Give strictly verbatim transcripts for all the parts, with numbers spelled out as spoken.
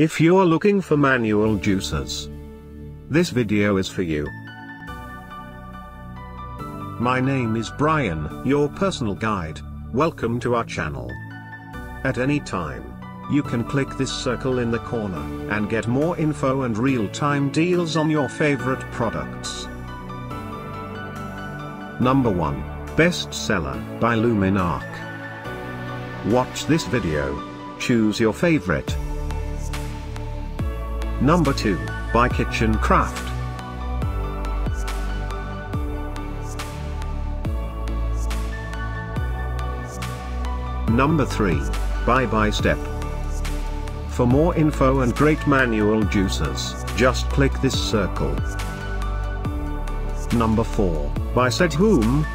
If you're looking for manual juicers, this video is for you. My name is Brian, your personal guide. Welcome to our channel. At any time, you can click this circle in the corner and get more info and real-time deals on your favorite products. Number one. Bestseller by Luminarc. Watch this video. Choose your favorite. Number two. By Kitchen Craft. Number three. By Bystep. For more info and great manual juicers, just click this circle. Number four. By Sedhoom.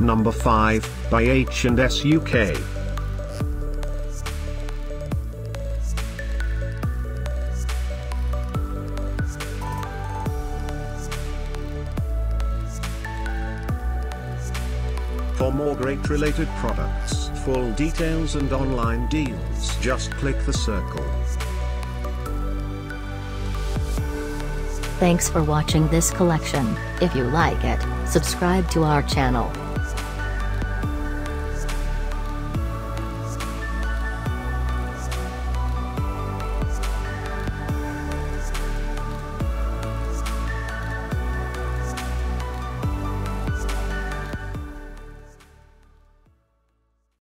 Number five. By H and S U K. For more great related products, full details and online deals, just click the circle. Thanks for watching this collection. If you like it, subscribe to our channel.